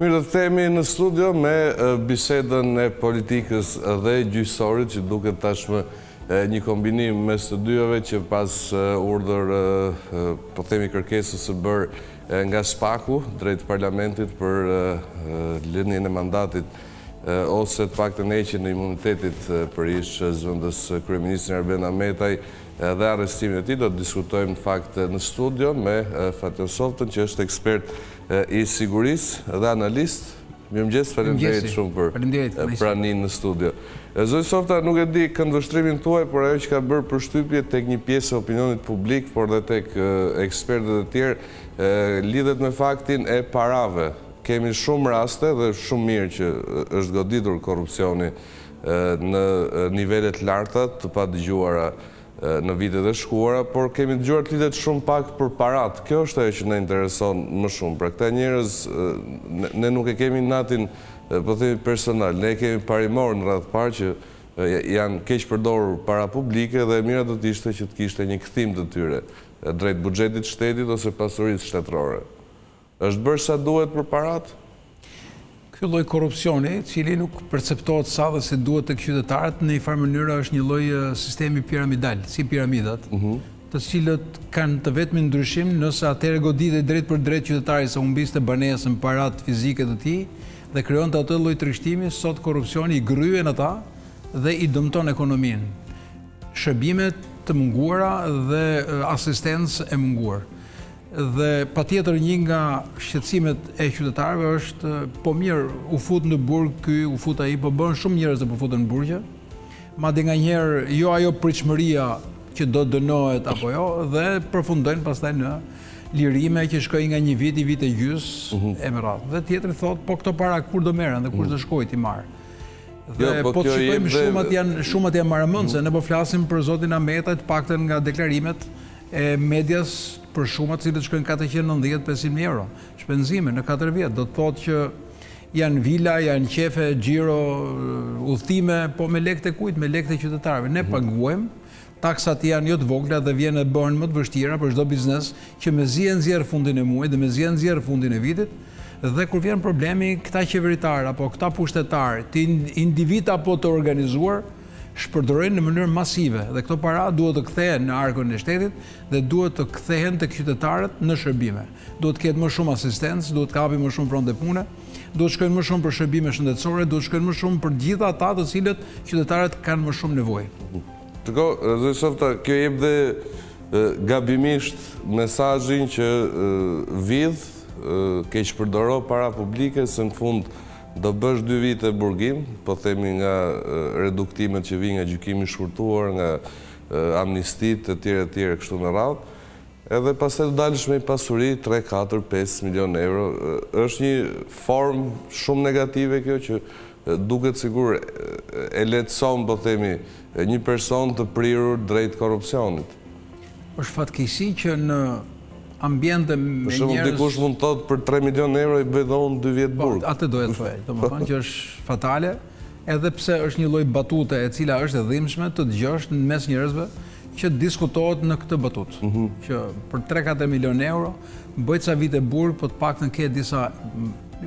Mirë, do të themi në studio me bisedën e politikës dhe gjyqësorit që duket tashmë një kombinim mes të dyjave që pas urdhër po themi kërkesës së bërë nga Spaku drejt parlamentit për lënien e mandatit ose të paktën heqjen e imunitetit për ish zëvendës kryeministrin Arben Ahmetaj dhe arrestimin e tij do të diskutojmë në fakt në studio me Fatjon Softën që është ekspert I sigurisë dhe analist. Mirëmëngjes, faleminderit shumë për praninë në studio. Zoti Softa, nuk e di këndvështrimin tuaj, por ajo që ka bërë përshtypje tek një pjesë e opinionit publik, por dhe tek ekspertët e tjerë lidhet me faktin e parave. Kemi shumë raste dhe shumë mirë që është goditur korrupsioni në nivele të larta, të padëgjuara në vitet e shkuara, por kemi dëgjuar të lidet shumë pak për parat. Kjo është ajo që ne intereson më shumë. Pra këta njerëz, ne nuk e kemi natin, po themi personal, ne kemi parimor në radhë parë që janë keq përdorur para publike dhe mira do të ishte që të kishte një kthim të tyre drejt buxhetit shtetit ose pasurisë shtetërore. Është bërë sa duhet për parat? Ky lloj korrupsioni, cili nuk perceptohet sa dhe se duhet tek qytetarët, në një farë mënyrë është një lloj sistemi piramidal, si piramidat, të cilët kanë të vetmin ndryshim nëse atëherë goditet drejt për drejt qytetari se humbiste banesën, parat fizike të tij dhe krijonte atë lloj trishtimi, sot korrupsioni I gryen ata dhe I dëmton ekonominë. Shërbimet të munguara dhe asistencë e munguar. Dhe patjetër një nga shqetësimet e qytetarëve është po mirë u fut në burg ky, u fut ai, po bën shumë njerëz që po futen në burgje. Madje nganjëherë jo ajo pritshmëria që do dënohet apo jo dhe përfundojnë pastaj në lirime që shkojnë nga një vit I vit e gjysmë e më radh. Dhe tjetri thotë po këto para kur do merren dhe kush do shkojë ti marr. Dhe po të shikojmë shumat janë marrëmendse, ne po flasim për zotin Ahmetaj, të paktën nga deklarimet e medias për shumat cilët shkojnë 490-500 euro shpenzime në 4 vjet. Do të thotë që janë vila, janë qefe, gjiro, udhime, po me lekët e kujt, me lekët e qytetarëve. Ne paguajmë, taksat janë jo të vogla dhe vjen e bën më të vështira për çdo biznes që mezi e nxjerr fundin e muajit dhe mezi e nxjerr fundin e vitit. Dhe kur vjen problemi, këta qeveritar apo këta pushtetar, ti individ apo të organizuar shpërdorojnë në mënyrë masive dhe këto para duhet të kthehen në arkun e shtetit dhe duhet të kthehen tek qytetarët në shërbime. Duhet të ketë më shumë asistencë, duhet të kapin më shumë fronte pune, duhet shkojnë më shumë për shërbime shëndetësore, duhet shkojnë më shumë për gjithë ata të cilët qytetarët kanë më shumë nevojë. Ndërkohë, zoti Softa, kjo jep dhe gabimisht mesazhin që vidh keq përdoro para publike se në fund do bësh 2 vite burgim, po themi nga reduktimet që vijnë nga gjykimi I shkurtuar, nga amnistitë etj, kështu me radhë. Edhe pastaj do dalësh me pasuri 3, 4, 5 milion euro. Është një formë shumë negative kjo që duket sigur e lehtëson, po themi, një person të prirur drejt korrupsionit. Është fatkeqësi që në ambiente me njerëz. Dikush mund të thotë për 3 milion euro I bëj dhon 2 vjet burg. Atë do të thoj, domethënë që është fatale, edhe pse është një lloj batute e cila është e dhimbshme të dëgjosh mes njerëzve që diskutohet në këtë batutë, që për 3-4 milion euro bëj ca vite burg, po të paktën ke disa,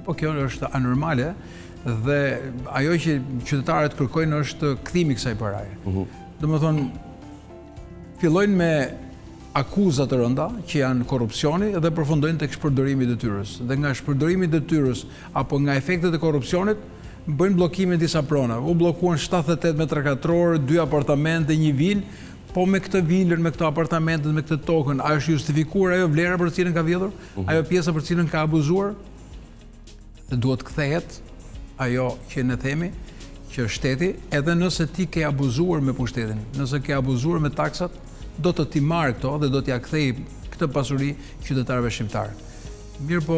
po kjo është anormale dhe ajo që qytetarët kërkojnë është kthimi I kësaj paraje. Domethënë fillojnë me akuzat të rënda që janë korrupsioni dhe përfundojnë tek shpërdorimi I detyrës. Dhe nga shpërdorimi I detyrës apo nga efektet e korrupsionit bëjnë bllokimin disa prona. U bllokuan 78 metra katror, 2 apartamente, një vilë, po me këtë vilën, me këtë apartamentet, me këtë tokën, a është justifikuar ajo vlera për cilën ka vjedhur? Ajo pjesa për cilën ka abuzuar? Dhe duhet kthehet ajo që ne themi që shteti, edhe nëse ti ke abuzuar me pushtetin, nëse ke abuzuar me taksat, do të ti marrë këto dhe do t'ja kthej këtë pasuri qytetarëve shqiptarë. Mirë po,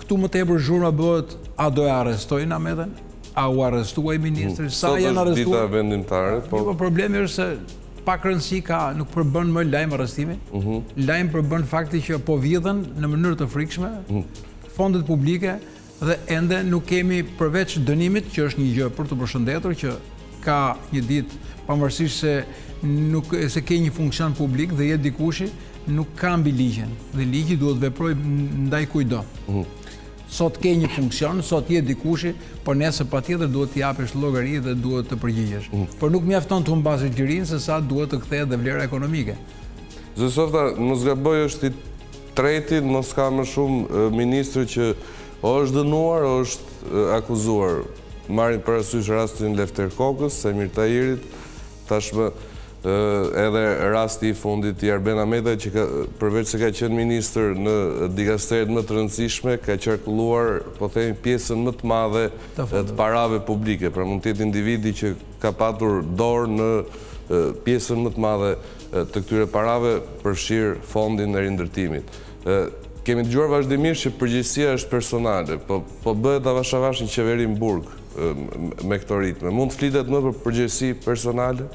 këtu më tepër zhurma bëhet, a do e arrestojnë Ahmetajn, a u arrestuaj ministri, sa janë arrestuar? Sot është dita vendimtare, po... Mirë po, problemi është se pak rëndësi ka, nuk përbën më lajm arrestimin, lajm përbën fakti që po vjedhen në mënyrë të frikshme, fondet publike, dhe ende nuk kemi përveç dënimit, që është një gjë për të përshëndetur, që ka një ditë, pavarësisht se nuk se ke një funksion publik dhe jetë dikushi nuk ka mbi ligjin dhe ligji duhet veproj ndaj kujdo. Sot ke një funksion, sot je dikushi, por nesër patjetër duhet të japësh llogari dhe duhet të përgjigjesh. Por nuk mjafton të humbash xhirin se sa duhet të kthehet dhe vlera ekonomike. Zoti Softa, mos gaboj, është i treti, mos ka më shumë ministri që o është dënuar, o është akuzuar. Marrin parasysh rastin Lefter Kokës, Semir Tahirit, tashmë edhe rasti I fundit I Arben Ahmetaj që ka, përveç se ka qenë ministër në dikasteret më të rëndësishme, ka qarkulluar, po themi, pjesën më të madhe të parave publike, pra mund të jetë individi që ka patur dorë në pjesën më të madhe të këtyre parave përfshirë fondin e rindërtimit. Kemi dëgjuar vazhdimisht që përgjegjësia është personale, po bëhet avashavash në qeverim burg me këto ritme. Mund të flitet më për përgjegjësi personale?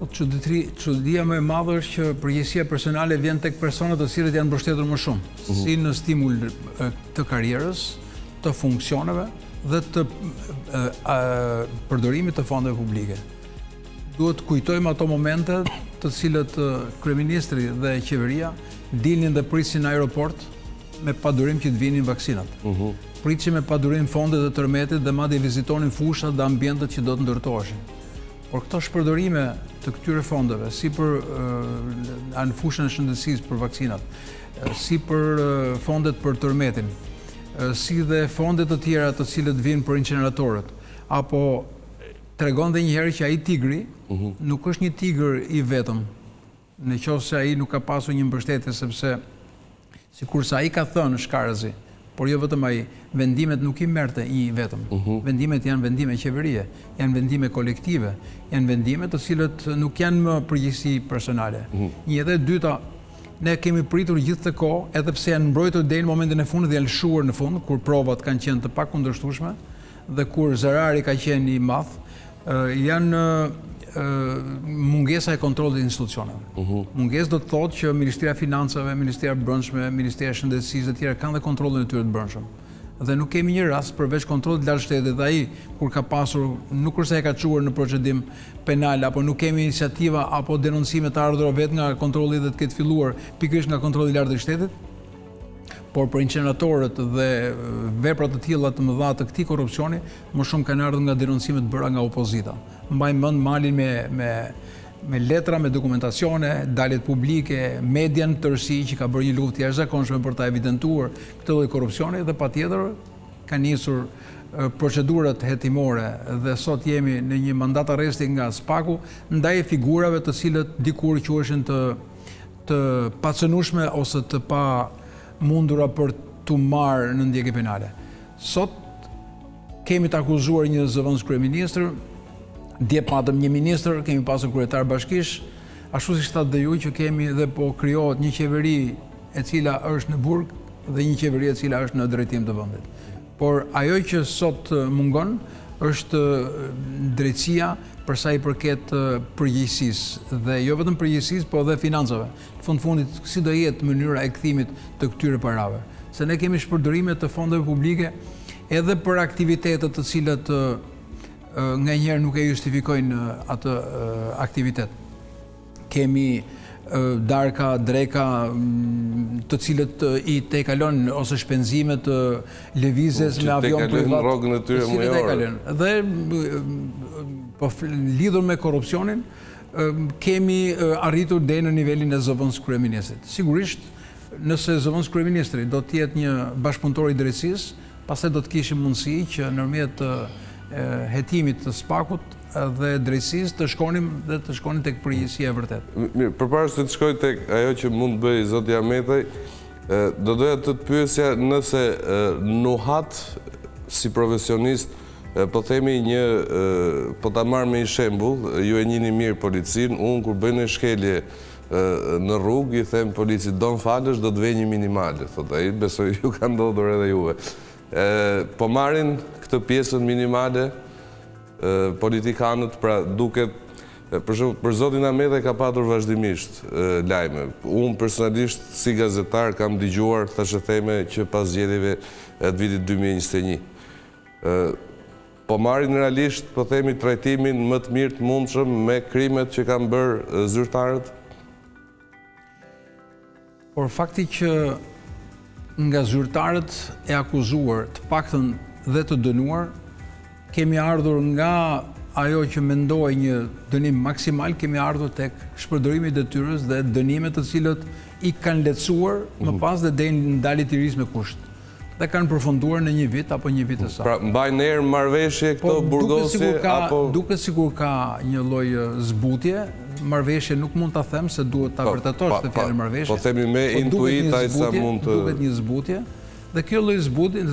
Po çudia më e madhe është që përgjegjësia personale vjen tek personat të cilët janë mbështetur më shumë, si në stimul të karrierës, të funksioneve dhe të përdorimit të fondeve publike. Duhet kujtojmë ato momente të cilët kryeministri dhe qeveria dilnin dhe prisin në aeroport me padurim që të vinin vaksinat. Prisin me padurim fondet e tërmetit dhe madje vizitonin fushat dhe ambientet që do të ndërtoheshin. Por këto shpërdorime të këtyre fondeve, si për në fushën e shëndetësisë për vaksinat, si për fondet për tërmetin, si dhe fondet të tjera të cilët vinë për incineratorët, apo tregon dhe njëherë që ai tigri nuk është një tigër I vetëm. Në qoftë se ai nuk ka pasur një mbështetje sepse sikurse ai ka thënë Shkarëzi, por jo vetëm ai, vendimet nuk I merrte I vetëm. Vendimet janë vendime qeverie, janë vendime kolektive, janë vendime të cilët nuk janë më përgjegjësi personale. Një dhe dyta, ne kemi pritur gjithkohë, edhe pse janë mbrojtur deri në momentin e fundit dhe janë lëshuar në fund, kur provat kanë qenë të pakundërshtueshme dhe kur zërari ka qenë I madh, janë mungesa e kontrollit institucioneve. Mungesë do të thotë që Ministria e Financave, Ministria e Brendshme, Ministria e Shëndetësisë dhe tjera kanë dhe kontrollin e tyre të brendshëm. Dhe nuk kemi një rast përveç kontrollit lartë shtetit dhe ai kur ka pasur, nuk kurse e ka çuar në procedim penal apo nuk kemi iniciativa apo denoncime të ardhura vetë nga kontrolli dhe të ketë filluar pikërisht nga kontrolli I lartë I shtetit. Por për incineratorët dhe veprat të tilla të mëdha të këtij korrupsioni, më shumë kanë ardhur nga denoncimet bëra nga opozita. Mbaj mend malin me letra, me dokumentacione, daljet publike, median tërësi që ka bërë një luftë jashtëzakonshme për ta evidentuar këtë lloj korrupsioni dhe patjetër kanë nisur procedurat hetimore dhe sot jemi në një mandat arresti nga Spaku ndaj figurave të cilët dikur quheshin të pacënueshme ose të pa mundura për të marrë në ndjekje penale. Sot kemi të akuzuar një zëvendës kryeministër, dje patëm një ministër, kemi pasur kryetar bashkish, ashtu siç thatë dhe ju që kemi dhe po krijohet një qeveri e cila është në burg dhe një qeveri e cila është në drejtim të vendit. Por ajo që sot mungon është drejtësia për sa I përket përgjegjësisë dhe jo vetëm përgjegjësisë, por edhe financave. Në fund-fundit si do jetë mënyra e kthimit të këtyre parave. Se ne kemi shpërdorime të fondeve publike edhe për aktivitete të cilat nganjëherë nuk e justifikojnë atë aktivitet. Kemi darka, dreka, të cilët I tejkalon ose shpenzimet lëvizjes me avion privat. Rrogën e tyre mujore. Dhe po lidhur me korrupsionin, kemi arritur deri në nivelin e zëvendës kryeministrit. Sigurisht, nëse zëvendës kryeministri do të jetë një bashkëpunëtor I drejtësisë, pastaj do të kishim mundësi që nëpërmjet hetimit të Spakut dhe drejtësisë të shkonim dhe të shkonim tek përgjegjësia e vërtetë. Mirë, përpara se të shkoj tek ajo që mund të bëjë zoti Ahmetaj, do doja të pyesja nëse nuhat si profesionist, po themi një po ta marr me një shembull, ju e njihni mirë policin, unë kur bëj një shkelje në rrugë I them policit do më falësh, do të vej një minimale, thotë ai, besoj ju ka ndodhur edhe juve. Po marrin këtë pjesën minimale politikanët, pra duket, për zotin Ahmetaj ka patur vazhdimisht lajme. Unë personalisht, si gazetar, kam dëgjuar thashë theme që pas zgjedhjeve të vitit 2021. Po marrin realisht, po themi, trajtimin më të mirë të mundshëm me krimet që kanë bërë zyrtarët? Por fakti që nga zyrtarët e akuzuar, të paktën dhe të dënuar, kemi ardhur nga ajo që mendoj një dënim maksimal, kemi ardhur tek shpërdorimi i detyrës dhe dënimet të cilët I kanë lehtësuar më pas dhe deri dalit i ris me kusht. Dhe kanë përfunduar në një vit apo një vit e saj. Pra mbajnë erë marrëveshje këto burgosje apo duket sikur ka një lloj zbutje. Marrëveshje nuk mund ta them se duhet ta vërtetosh këtë fjalë marrëveshje. Po themi me intuita sa mund të duket një zbutje dhe kjo lloj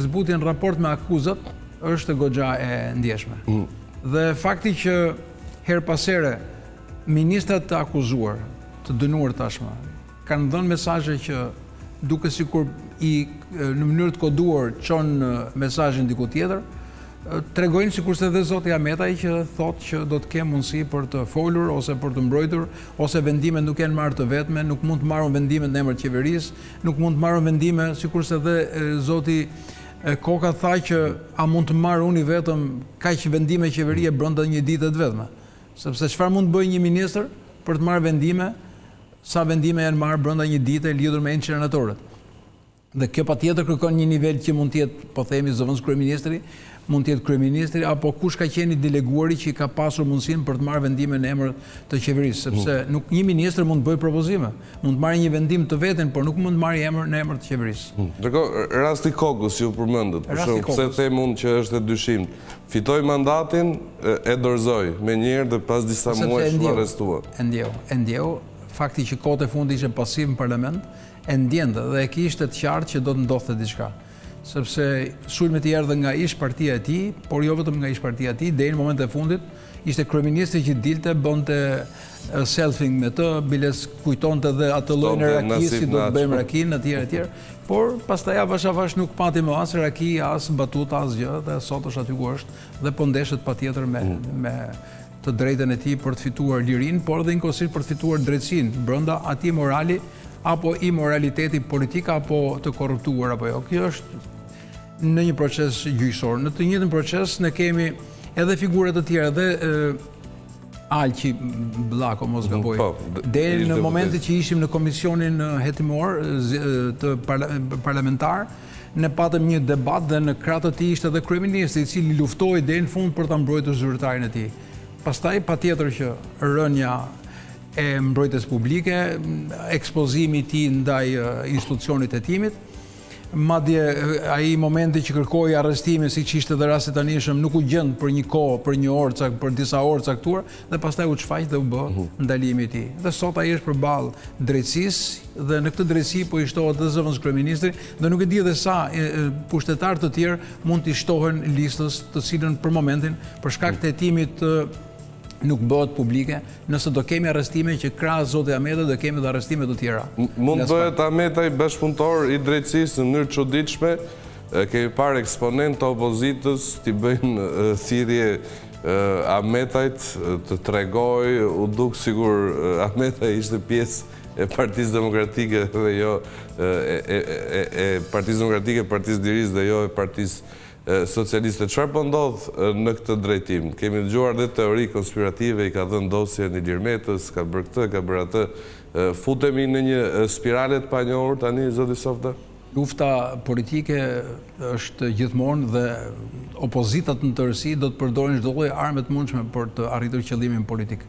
zbutje në raport me akuzat është goxha e ndjeshme. Dhe fakti që her pas here ministrat të akuzuar, të dënuar tashmë kanë dhënë mesazhe që duket sikur I në mënyrë të koduar çon mesazhin diku tjetër, tregojnë sikurse edhe zoti Ahmetaj që thotë që do të kemë mundësi për të folur ose për të mbrojtur, ose vendimet nuk janë marrë të vetme, nuk mund të marrën vendime në emër të qeverisë, nuk mund të marrën vendime sikurse edhe zoti Koka tha që a mund të marr unë vetëm kaq vendime qeverie brenda një dite të vetme, sepse çfarë mund të bëjë një ministër për të marrë vendime sa vendime janë marrë brenda një dite lidhur me incineratorët. Dhe kjo patjetër kërkon një nivel që mund të jetë, po themi zëvendës kryeministri, mund të jetë kryeministri apo kush ka qenë I deleguari që I ka pasur mundësinë për të marrë vendime në emër të qeverisë, sepse nuk një ministër mund të bëjë propozime, mund të marrë një vendim të vetën, por nuk mund të marrë në emër të qeverisë. Ndërkohë, rasti Kokës ju përmendët, për shkak se them unë që është e dyshimtë, fitoi mandatin, e dorëzoi me një herë dhe pas disa muajsh u arrestua. E ndjeu, fakti që kohët e fundit ishte pasiv në parlament. E ndjente dhe e kishte të qartë që do të ndodhte diçka, sepse sulmet I erdhën nga ish partia e tij, por jo vetëm nga ish partia e tij, deri në momentin e fundit ishte kryeministri që dilte bënte selfie me të, biles kujtonte edhe atë llojin e rakis që do të bëjmë rakin etj. Por pastaj avash nuk pati më as raki, as batuta, as gjë, dhe sot është aty ku është dhe po ndeshet patjetër me të drejtën e tij për të fituar lirinë, por edhe njëkohësisht për të fituar drejtsinë brenda atij morali apo imoraliteti politik apo të korruptuar apo jo. Kjo është në një proces gjyqësor. Në të njëjtin proces ne kemi edhe figura të tjera dhe Alqi Bllako mos gaboj. Deri në momentin që ishim në komisionin hetimor të parlamentar, ne patëm një debat dhe në krah të tij ishte edhe kryeministri I cili luftoi deri në fund për ta mbrojtur zyrtarin e tij. Pastaj patjetër që rënja e mbrojtjes publike, ekspozimi I tij ndaj institucionit të hetimit, madje ai momenti që kërkoi arrestimin, siç ishte edhe rasti tanishëm, nuk u gjend për një kohë, për një orë, për disa orë caktuar, dhe pastaj u çfaq dhe u bë ndalimi I tij. Dhe sot ai është përballë drejtësisë dhe në këtë drejtësi po I shtohet edhe zëvendës kryeministri, dhe nuk e di edhe sa pushtetar të tjerë mund të shtohen listës, të cilën për momentin për shkak të hetimit nuk bëhet publike, nëse do kemi arrestime që krahas zotit Ahmetaj do kemi dhe arrestime të tjera. Mund bëhet Ahmetaj bashkëpunëtor I drejtësisë në mënyrë të çuditshme, kemi parë eksponentë të opozitës t'i bëjnë thirrje Ahmetajt të tregojë, u duk sigur Ahmetaj ishte pjesë e Partisë Demokratike dhe jo e Partisë Demokratike, Partisë Lirisë dhe jo e Partisë Socialiste, çfarë po ndodh në këtë drejtim? Kemi dëgjuar dhe teori konspirative, I ka dhënë dosjen Ilir Metës, ka bërë këtë, ka bërë atë. Futemi në një spirale të panjohur tani, zoti Softa? Lufta politike është gjithmonë dhe opozitat në tërësi do të përdorin çdo lloj armë të mundshme për të arritur qëllimin politik.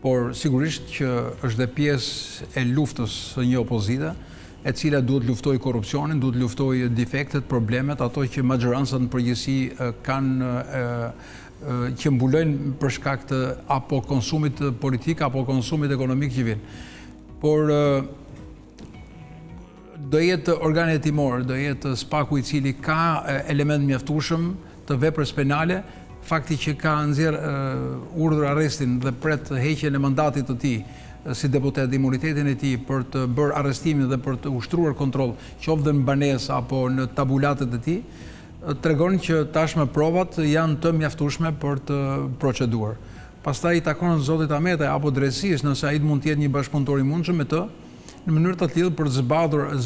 Por sigurisht që është dhe pjesë e luftës së një opozite, e cila duhet luftoj korrupsionin, duhet luftoj defektet, problemet, ato që majoransat në përgjithësi kanë që mbulojnë për shkak të apo konsumit politik apo konsumit ekonomik që vijnë. Por do jetë organi hetimor, do jetë Spaku I cili ka element mjaftueshëm të veprës penale, fakti që ka nxjerrë urdhër arrestin dhe pret heqjen e mandatit të tij. Si deputet imunitetin e tij për të bërë arrestimin dhe për të ushtruar kontroll, qoftë në banesë apo në tabulatet e tij, tregon që tashmë provat janë të mjaftueshme për të proceduar. Pastaj I takon zotit Ahmetaj apo drejtësisë, nëse ai mund të jetë një bashkëpunëtor I mundshëm me të, në mënyrë të tillë për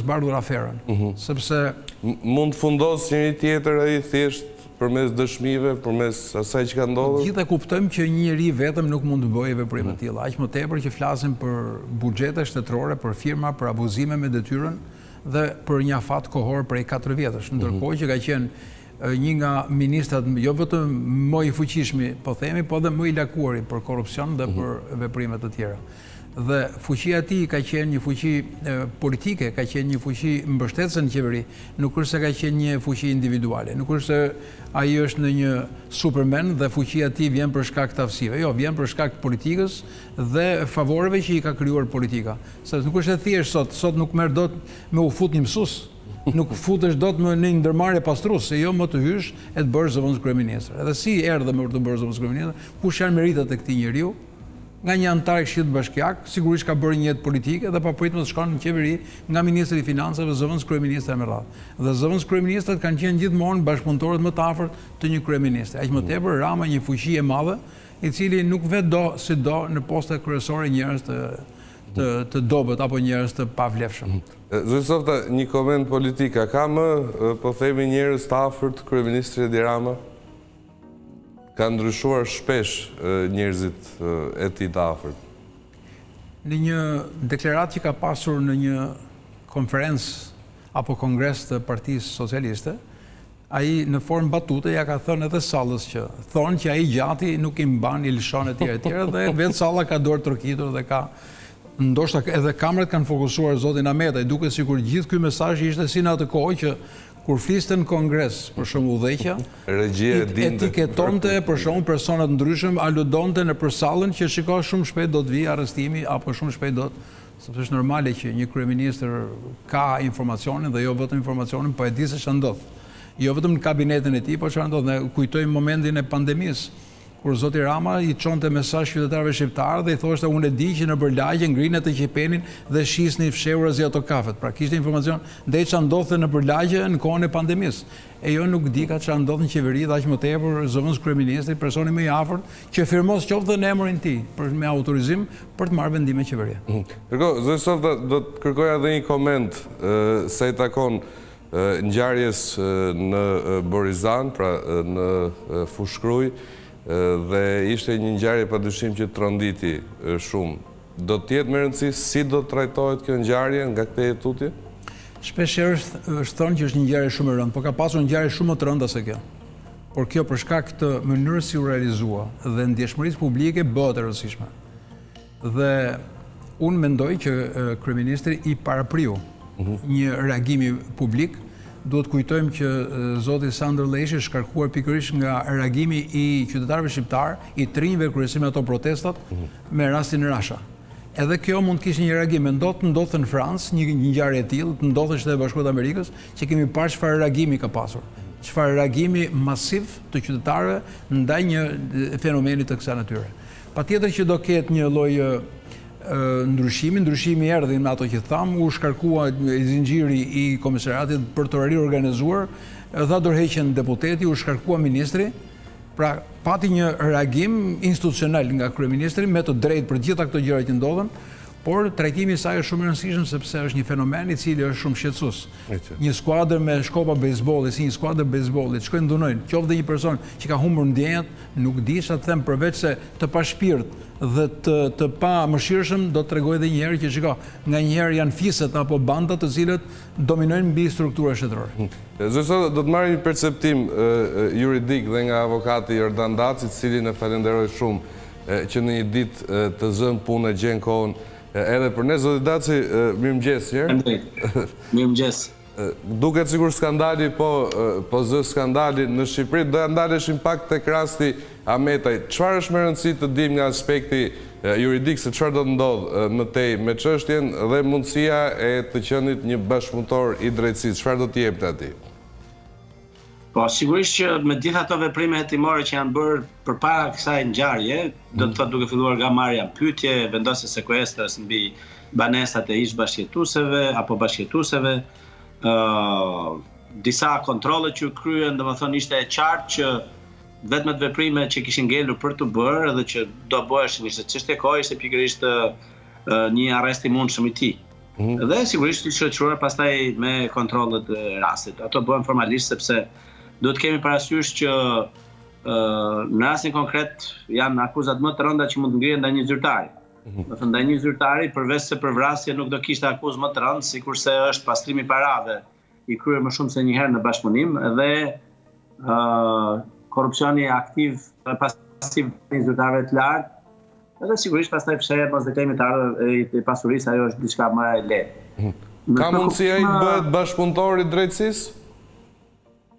zbardhur aferën, sepse mund të fundosë njëri tjetër ai thjesht përmes dëshmive, përmes asaj që ka ndodhur. Gjithë e kuptojmë që një njeri vetëm nuk mund të bëjë veprime të tilla, aq më tepër që flasim për buxhete shtetërore, për firma, për abuzime me detyrën dhe për një afat kohor prej 4 vjetësh, ndërkohë që ka qenë një nga ministrat jo vetëm më I fuqishmi, po themi, po dhe më I lakuari për korrupsion dhe për veprime të tjera. Dhe fuqia e tij ka qenë një fuqi politike, ka qenë një fuqi mbështetëse në qeveri, nuk është se ka qenë një fuqi individuale, nuk është se ai është në një Superman dhe fuqia e tij vjen për shkak të aftësive. Jo, vjen për shkak të politikës dhe favoreve që I ka krijuar politika. Sepse nuk është e thjeshtë sot nuk merr dot me u fut një mësues, nuk futesh dot me një ndërmarrje pastruese, se jo më të hysh e të bësh zëvendës kryeministër. Edhe si erdhe më për të bërë zëvendës kryeministër, kush janë meritat e këtij njeriu? Nga një antar I Këshillit Bashkiak, sigurisht ka bërë një jetë politike dhe pa pritur të shkon në qeveri nga ministri I Financave, zëvendës kryeministra më radh. Dhe zëvendës kryeministrat kanë qenë gjithmonë bashkëpunëtorët më të afërt të një kryeministri. Aq më tepër Rama një fuqi e madhe, I cili nuk vetë do si do në posta kryesore njerëz të dobët apo njerëz të pavlefshëm. Zoti Softa, një koment politik, ka më po themi njerëz të afërt kryeministrit Edi Rama? Ka ndryshuar shpesh njerëzit e tij të afërt. Në një deklaratë që ka pasur në një konferencë apo kongres të Partisë Socialiste, ai në formë batute ja ka thënë edhe Sallës që thonë që ai gjati nuk I mban, I lëshon etj dhe vetë Salla ka dorë trokitur dhe ka ndoshta edhe kamerat kanë fokusuar zotin Ahmetaj, duket sikur gjithë ky mesazh ishte si në atë kohë që kur fliste në kongres, për shembull udhëheqja, etiketonte për shembull persona të ndryshëm, aludonte në përsallën që shikoj shumë shpejt do të vijë arrestimi apo shumë shpejt do të, sepse është normale që një kryeministër ka informacionin dhe jo vetëm informacionin, po e di se ç'do ndodh. Jo vetëm në kabinetin e tij, po çfarë ndodh. Ne kujtojmë momentin e pandemisë, kur zoti Rama I çonte mesazh qytetarëve shqiptar dhe I thoshte unë e di që në Përlagje ngrinë të qepenin dhe shisnin fshehura zi ato kafet. Pra kishte informacion ndaj çfarë ndodhte në Përlagje në kohën e pandemisë. E jo nuk di ka çfarë ndodh në qeveri, dhe aq më tepër zëvendës kryeministri, personi më I afërt që firmos qoftë në emrin e tij për me autorizim për të marrë vendime qeverie. Dërkohë, zoti Softa do të kërkoja edhe një koment sa I takon ngjarjes në Borizan, pra në Fushkruj. Dhe ishte një ngjarje padyshim që tronditi shumë. Do të jetë më rëndësi si do të trajtohet kjo ngjarje nga këtë tutje? Shpesh është thonë që është një ngjarje shumë e rëndë, por ka pasur një ngjarje shumë më të rëndë se kjo. Por kjo për shkak të mënyrës si u realizua dhe ndjeshmërisë publike bëhet e rëndësishme. Dhe unë mendoj që kryeministri I parapriu një reagimi publik. Duhet kujtojmë që zoti Sandër Leshi është shkarkuar pikërisht nga reagimi I qytetarëve shqiptar, I trinjve kryesisht me ato protestat me rastin e Rasha. Edhe kjo mund të kishte një reagim, ndodhte në Francë një ngjarje e tillë, ndodhte në Shtetet e Bashkuara të Amerikës, që kemi parë çfarë reagimi ka pasur. Çfarë reagimi masiv të qytetarëve ndaj një fenomeni të kësaj natyre. Patjetër që do ketë një lloj ndryshimi erdhi në ato që tham, u shkarkua zinxhiri I komisariatit për të riorganizuar, dha dorëheqjen deputeti, u shkarkua ministri, pra pati një reagim institucional nga kryeministri me të drejtë për gjitha këto gjëra që ndodhen, por trajtimi I saj është shumë I rëndësishëm sepse është një fenomen I cili është shumë shqetësues. Një skuadër me shkopa bejsbolli, si një skuadër bejsbolli, shkojnë ndunojnë, qoftë dhe një person që ka humbur ndjenjat, nuk di çfarë të them përveç se të pashpirt dhe të pamëshirshëm do të tregoj edhe një herë që shikoj, nganjëherë janë fiset apo bandat të cilët dominojnë mbi strukturën shtetërore. Zotësor, do të marrim një perceptim juridik dhe nga avokati Jordan Daci, I cili ne falenderoj shumë që në një ditë të zënë punë gjen kohën. Edhe për ne, zoti Daci, mirëmëngjes njerë. Mirëmëngjes. Duket sikur skandali, po zë skandali në Shqipëri, do ja ndaleshim pak tek rasti Ahmetaj. Çfarë është më rëndësi të dim nga aspekti juridik se çfarë do të ndodhë më tej me çështjen dhe mundësia e të qenit një bashkëpunëtor I drejtësisë? Çfarë do të jepte atij? Po, sigurisht që me gjitha ato veprime hetimore që janë bërë përpara kësaj ngjarje, do të thotë duke filluar nga marrja në pyetje, vendosja sekuestrës mbi banesat e ish bashkëtuesve apo bashkëtuesve, disa kontrolle që kryen, domethënë ishte e qartë që vetëm veprimet që kishin ngelur për të bërë dhe që do bëheshin ishte çështje kohë, ishte pikërisht një arrest I mundshëm I tij. Dhe sigurisht I shoqëruar pastaj me kontrollet e rastit. Ato bëhen formalisht sepse do të kemi parasysh që në rastin konkret janë akuzat më të rënda që mund të ngrihen ndaj një zyrtari. Në të ndaj një zyrtari, përveç se për vrasje nuk do kishtë akuzë më të rëndë, si kurse është pastrimi parave, I kryer më shumë se njëherë në bashkëpunim, dhe korupcioni aktiv dhe pasiv një zyrtarve të lartë, edhe sigurisht pastaj fshehja mos deklarimitare e pasurisë, ajo është diçka më e lehtë. Ka mundësi ai të bëhet bashkëpunëtor I drejtësisë?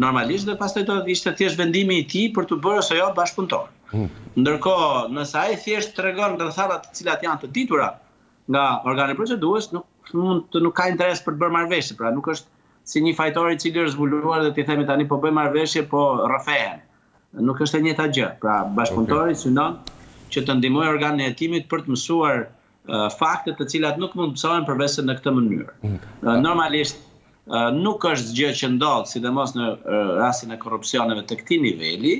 Normalisht dhe pastaj do të ishte thjesht vendimi I tij për të bërë ose jo bashkëpunëtor. Ndërkohë, nëse ai thjesht tregon rrethana të cilat janë të ditura nga organi procedues, nuk ka interes për të bërë marrëveshje, pra nuk është si një fajtor I cili është zbuluar dhe t'i themi tani po bëj marrëveshje, po rrëfehen. Nuk është e njëjta gjë. Pra bashkëpunëtori synon që të ndihmojë organin e hetimit për të mësuar faktet të cilat nuk mund mësohen përveç se në këtë mënyrë. Normalisht nuk është gjë që ndodh, sidomos në rastin e korrupsioneve të këtij niveli.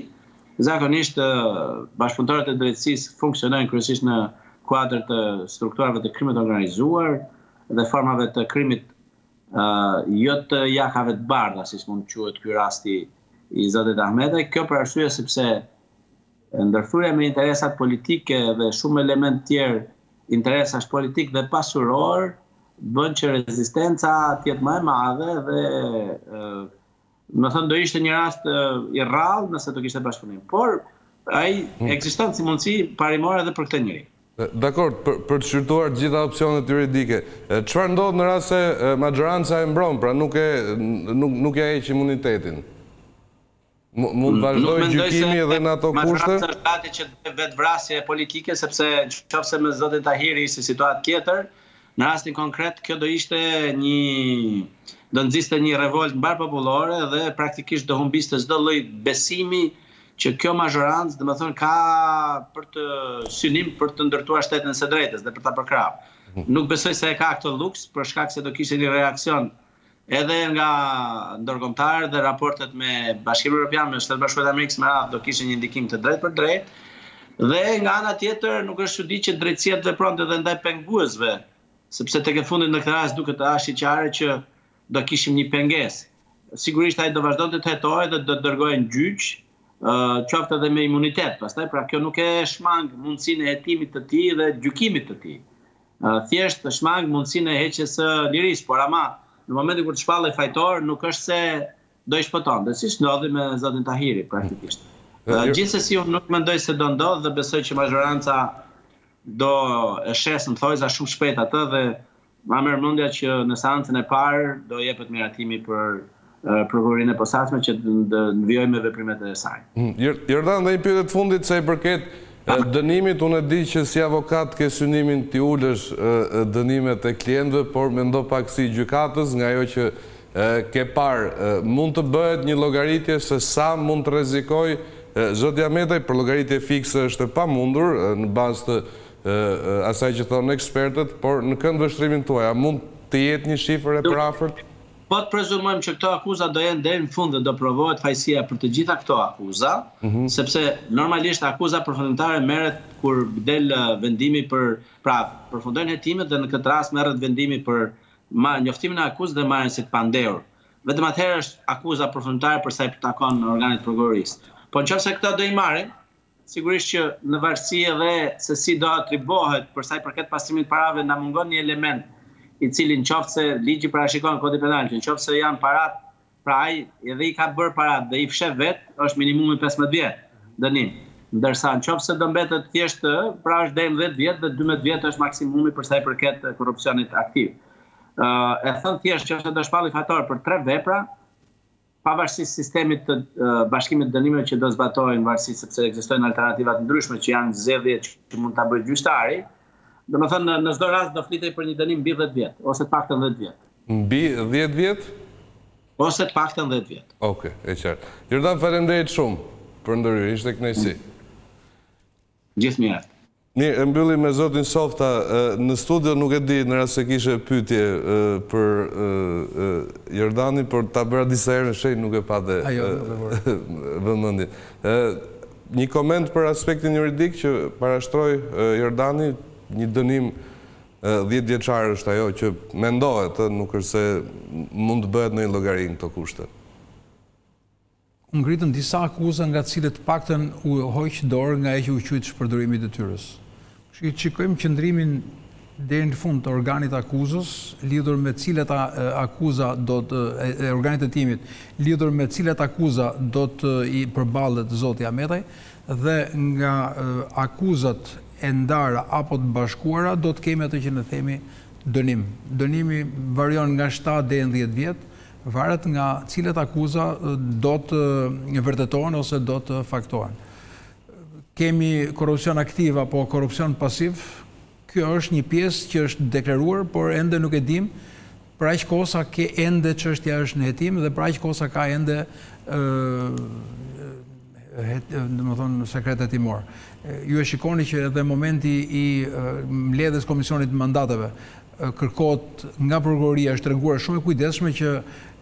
Zakonisht bashkëpunëtorët e drejtësisë funksionojnë kryesisht në kuadër të strukturave të krimit organizuar dhe formave të krimit jo të jakave të bardha, si mund të quhet ky rasti I Zotit Ahmetaj. Kjo për arsye sepse ndërthurja me interesat politike dhe shumë element tjerë interesash politik dhe pasuror bën që rezistenca të jetë më e madhe dhe më thënë do ishte një rast I rrallë nëse do kishte bashkëpunim. Por ai ekziston si mundësi parimore edhe për këtë njeri. Dakor, për të shqyrtuar gjitha opsionet juridike, çfarë ndodh në rast se majoranca e mbron, pra nuk ja heq imunitetin? Mund vazhdoj gjykimi edhe në ato kushte? Majoranca është gati që të vetvrasje politike, sepse nëse me zotin Tahiri ishte situatë tjetër, në rastin konkret kjo do ishte do nxiste një revolt mbar popullore dhe praktikisht do humbiste çdo lloj besimi që kjo majorancë, domethënë ka për të synim për të ndërtuar shtetin së drejtës dhe për ta përkrahur. Nuk besoj se e ka këtë luks për shkak se do kishte një reaksion edhe nga ndërkombëtarë dhe raportet me Bashkimin Evropian, me Shtetet Bashkuara të Amerikës me radhë do kishin një ndikim të drejtë për drejtë. Dhe nga ana tjetër nuk është çudi që drejtësia të vepronte edhe ndaj penguesve, sepse tek e fundit në këtë rast duket as qartë që do kishim një pengesë. Sigurisht ai do vazhdonte të hetohej dhe do të dërgohej në gjyq, qoftë edhe me imunitet. Pastaj pra kjo nuk e shmang mundësinë e hetimit të tij dhe gjykimit të tij. Thjesht shmang mundësinë e heqjes së lirisë, por ama në momentin kur të shpallej fajtor, nuk është se do I shpëton, dhe si ndodhi me zotin Tahiri, praktikisht. Gjithsesi unë nuk mendoj se do ndodh dhe besoj që majoranca do e shesë në thojza shumë shpejt atë dhe ma mërmendja që në seancën e parë do jepet miratimi për prokurorinë e posaçme që të vijojë me veprimet e saj. Jordan, dhe një pyetje të fundit se I përket dënimit, unë e di që si avokat ke synimin t'i ulësh dënimet e klientëve, por mendo pak si gjykatës nga ajo që ke parë. Mund të bëhet një llogaritje se sa mund të rrezikoj zoti Ahmetaj, për llogaritje fikse është e pamundur në bazë të asaj që thonë ekspertët, por në kënd vështrimin tuaj, a mund të jetë një shifër e përafërt? Po të prezumojmë që këto akuza do jenë deri në fund dhe do provohet fajësia për të gjitha këto akuza, sepse normalisht akuza përfundimtare merret kur del vendimi pra përfundojnë hetimet dhe në këtë rast merret vendimi për njoftimin e akuzës dhe marrjen si të pandehur. Vetëm atëherë është akuza përfundimtare për sa I përtakon organit prokurorisë. Po nëse këto do I marrim, sigurisht që në varësi edhe se si do atribohet për sa I përket pastrimit parave na mungon një element I cilin qoftë se ligji parashikon kodi penal, që qoftë se janë parat, pra ai edhe I ka bërë parat dhe I fsheh vetë, është minimumi 15 vjetë dënim. Ndërsa në qoftë se do mbetet thjeshtë, pra është deri në 10 vjetë dhe 12 vjetë është maksimumi për sa I përket korrupsionit aktiv. E thënë thjeshtë që është do shpalli fajtor për 3 vepra, pavarësisht sistemit të bashkimit dënimeve që do zbatojnë, varësisht sepse ekzistojnë alternativat ndryshme që janë zgjedhje që mund ta bëjë gjyqtari. Do me thënë, në çdo rast do flitej për një dënim mbi 10 vjetë, ose të paktën 10 vjetë. Mbi 10 vjetë? Ose të paktën 10 vjetë. Oke, e qartë. Jordan, faleminderit shumë për ndërhyrjen, ishte kënaqësi. Gjithë mirë. Mirë, mbyllim me zotin Softa në studio, nuk e di në rast se kishe pyetje për Jordanin, por ta bëra disa herë shej nuk e patë vëmendjen. Një koment për aspektin juridik që parashtroi Jordani, një dënim 10 vjeçar është ajo që mendohet, nuk është se mund të bëhet në llogarin këto kushte. Ngritën disa akuza nga të cilët paktën u hoq dorë nga ajo që u quhet shpërdorimi i detyrës. Kështu që shikojmë qëndrimin deri në fund të organit akuzës, lidhur me cilat akuza do të organit të timit, lidhur me cilat akuza do të I përballet zoti Ahmetaj dhe nga akuzat e ndara apo të bashkuara do të kemi atë që ne themi dënim. Dënimi varion nga 7 deri në 10 vjet, varet nga cilat akuza do të vërtetohen ose do të faktohen. Kemi korrupsion aktiv apo korrupsion pasiv. Kjo është një pjesë që është deklaruar, por ende nuk e dim, për aq kohë sa ka ende çështja është në hetim dhe për aq kohë sa ka ende domethënë sekret hetimor. Ju e shikoni që edhe momenti I mbledhjes komisionit të mandateve kërkohet nga prokuroria është treguar shumë e kujdesshme që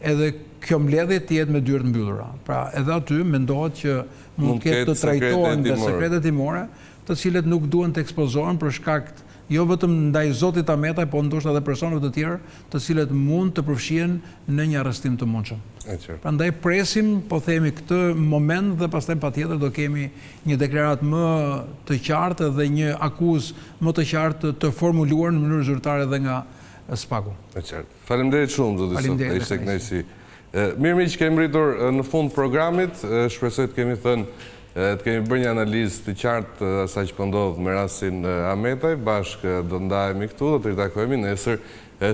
edhe kjo mbledhje të jetë me dyert mbyllura. Pra edhe aty mendohet që mund të ketë të trajtohen nga sekret hetimore, të cilët nuk duhen të ekspozohen për shkak të jo vetëm ndaj zotit Ahmetaj, por ndoshta edhe personave të tjerë, të cilët mund të përfshihen në një arrestim të mundshëm. Prandaj presim, po themi këtë moment dhe pastaj patjetër do kemi një deklaratë më të qartë dhe një akuzë më të qartë të formuluar në mënyrë zyrtare edhe nga Spaku. Është qartë. Faleminderit shumë zoti Softa, ishte kënaqësi. Mirë miq, kemi rritur në fund programit, shpresoj të kemi thënë të kemi bërë një analizë të qartë asaj që po ndodh me rastin Ahmetaj, bashkë do ndahemi këtu, do të ritakohemi nesër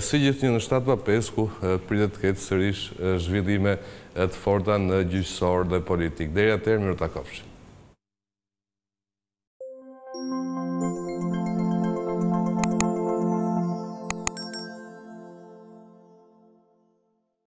si gjithnjë në 7:05 ku pritet të ketë sërish zhvillime të forta në gjyqësor dhe politik. Deri atëherë mirë takofshi.